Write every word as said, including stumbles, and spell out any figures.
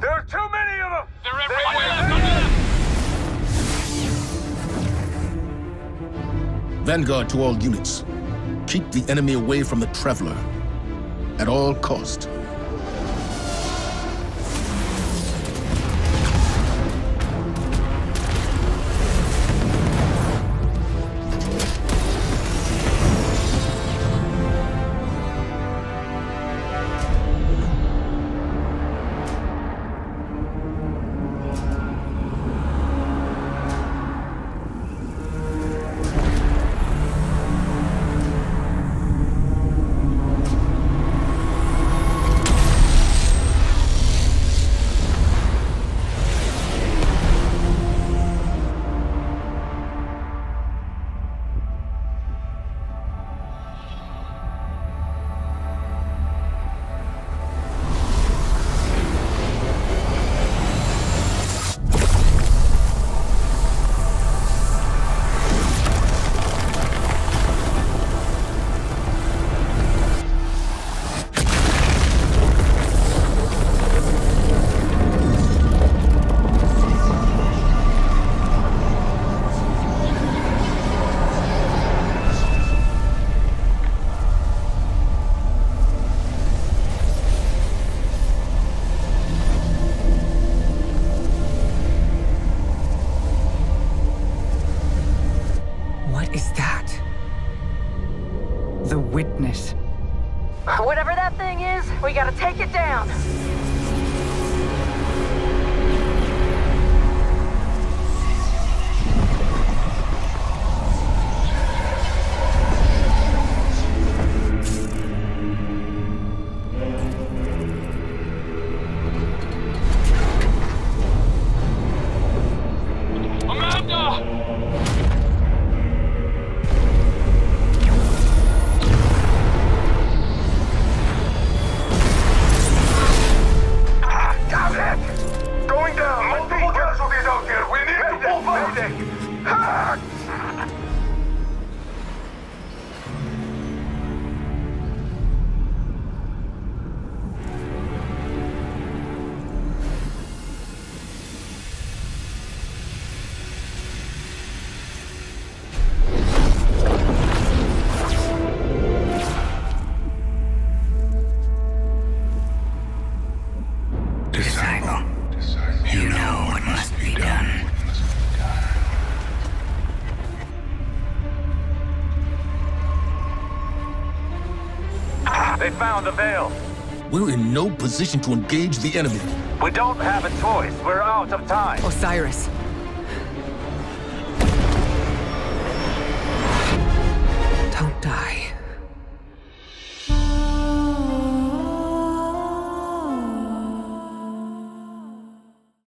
There are too many of them! They're everywhere! They're everywhere. Vanguard to all units. Keep the enemy away from the Traveler. At all cost. Is that the witness? Whatever that thing is, we gotta take it down. They found the veil. We're in no position to engage the enemy. We don't have a choice. We're out of time. Osiris.